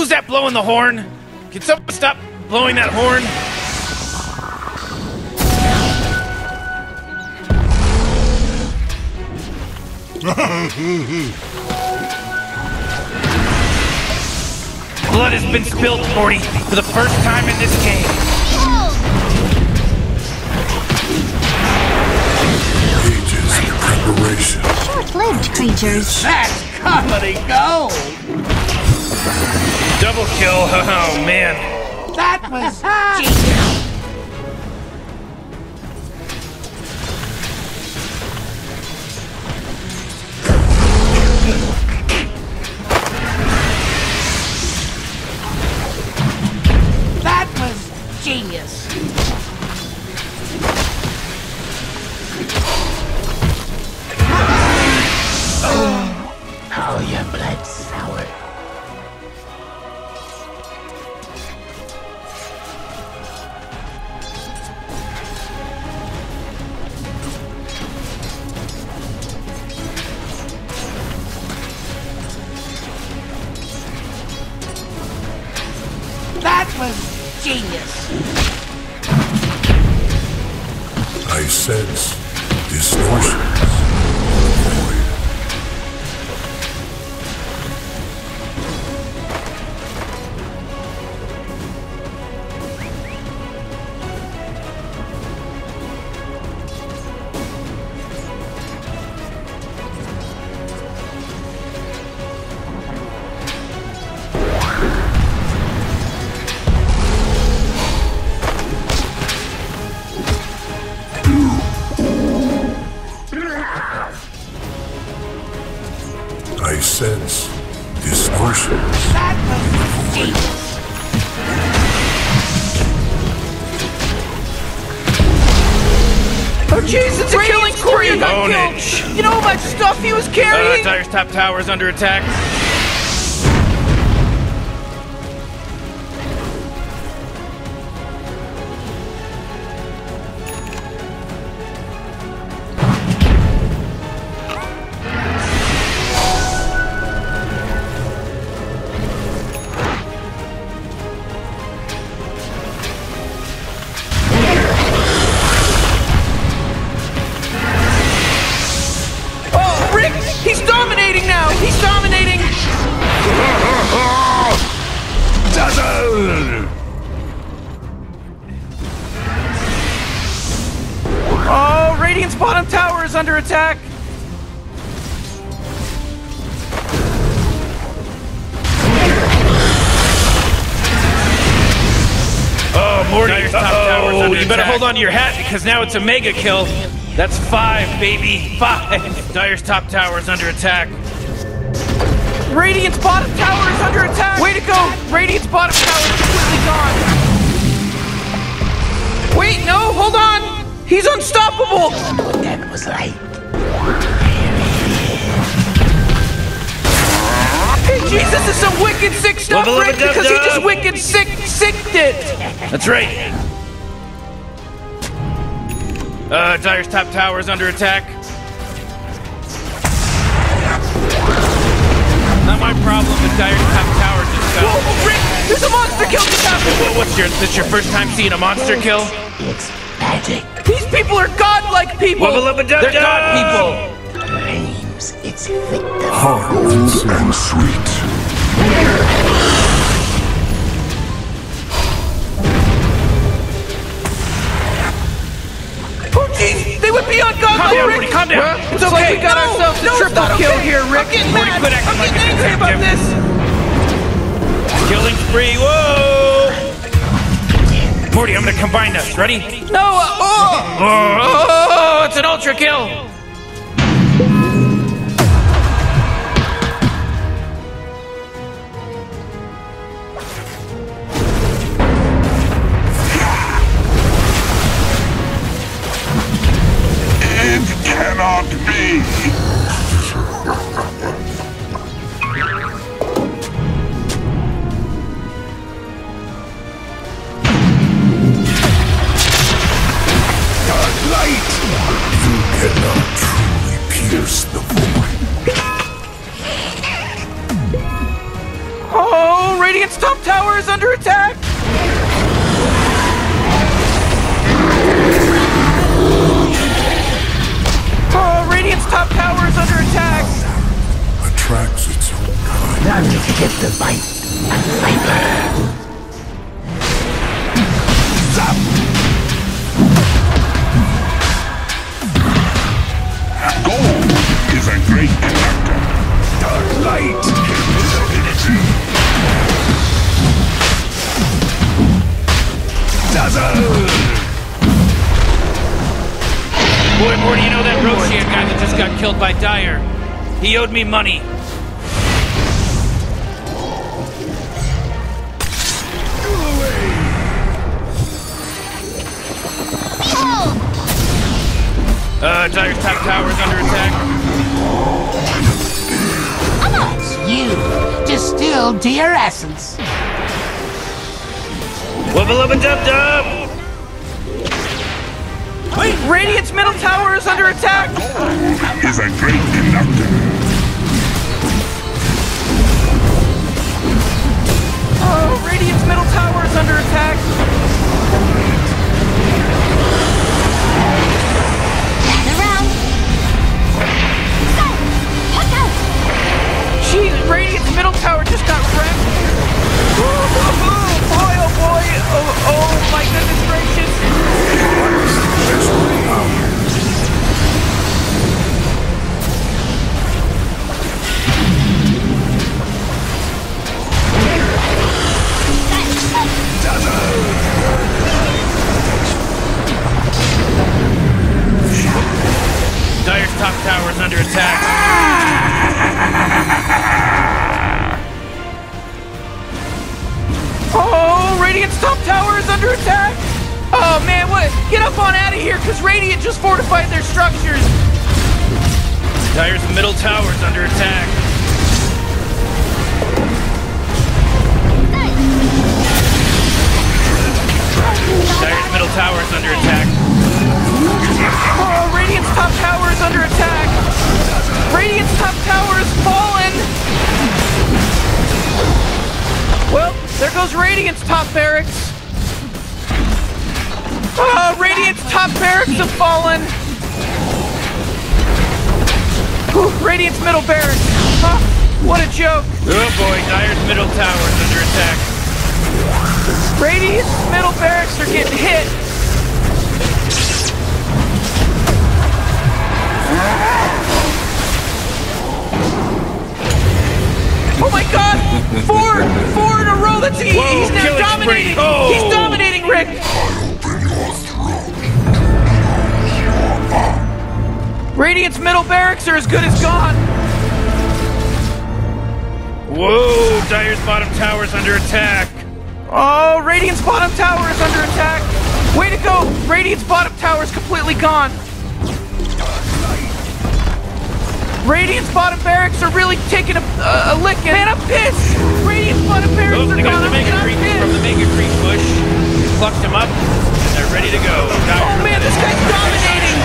Who's that blowing the horn? Can someone stop blowing that horn? Blood has been spilled, Morty, for the first time in this game. Ages of preparation. Short-lived creatures. That's comedy gold! Double kill, oh man. That was genius. Genius. Oh, how your blood sour. That was genius. I sense distortions. Top tower is under attack. Attack! Oh, Morty, you better hold on to your hat because now it's a mega kill. That's 5, baby. 5! Dire's top tower is under attack. Radiant's bottom tower is under attack! Way to go! Radiant's bottom tower is completely gone. Wait, no, hold on! He's unstoppable! I know what that was like. Jesus is so wicked sick stuff, Rick, because he just wicked sicked it! That's right. Dire's top tower is under attack. Not my problem if Dire's top tower just fell. Whoa, Rick! There's a monster kill just happened! Whoa, this your first time seeing a monster kill? It's magic. These people are godlike people! They're god people! Dreams, it's victim. Hard and sweet. Oh jeez, they would be ungodlike, Rick! Calm down, Rick. It's okay, we got ourselves a triple kill here, Rick! I'm getting mad! I'm getting angry about this! Killing spree, whoa! Morty, I'm gonna combine us. Ready? No! Oh, it's an ultra kill! It cannot be! Cannot truly pierce the void. Oh, Radiant's top tower is under attack! Oh, Radiant's top tower is under attack! Attracts its own kind. Time to get the light and fight back. Gold is a great character. The light is ability. Boy, boy, do you know that Roshan guy that just got killed by Dire? He owed me money. Behold! Dire's top tower is under attack. That's you, distilled to your essence. Wubba-lubba-dub-dub! Wait, Radiant's middle tower is under attack! Is a great conductor. Oh, Radiant's middle tower is under attack! Gather round! Go! Look out! Jeez, Radiant's middle tower just got wrecked! Woo-hoo-hoo! Boy, oh boy! Oh, oh my goodness gracious! Dire's top tower is under attack. Oh, Radiant's top tower is under attack! Oh man, what? Get up on out of here, because Radiant just fortified their structures! Dire's middle tower is under attack. Dire's middle tower is under attack. Oh, Radiant's top tower is under attack! Radiant's top tower has fallen! Well, there goes Radiant's top barracks. Radiant's top barracks have fallen. Whew, Radiant's middle barracks. Huh, what a joke. Oh boy, Dire's middle tower is under attack. Radiant's middle barracks are getting hit. Oh my god! Four in a row! That's he, whoa, he's now dominating! Oh. He's dominating, Rick! I open your throat to your arm. Radiant's middle barracks are as good as gone! Whoa! Dire's bottom tower's under attack! Oh, Radiant's bottom tower is under attack! Way to go! Radiant's bottom tower's completely gone! Radiant's bottom barracks are really taking a licking. Man, I'm pissed! Radiant's bottom barracks are gone. I'm pissed. From the Mega Creek bush. We plucked them up, and they're ready to go. Now, oh man, this guy's dominating!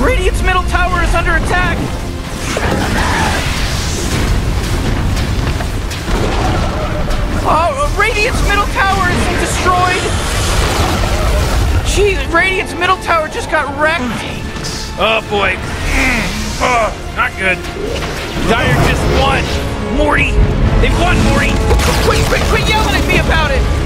Radiant's middle tower is under attack! Oh, Radiant's middle tower is destroyed! Jeez, Radiant's middle tower just got wrecked. Oh boy. Oh, not good. Dire just won. Morty. They've won, Morty. Quit yelling at me about it.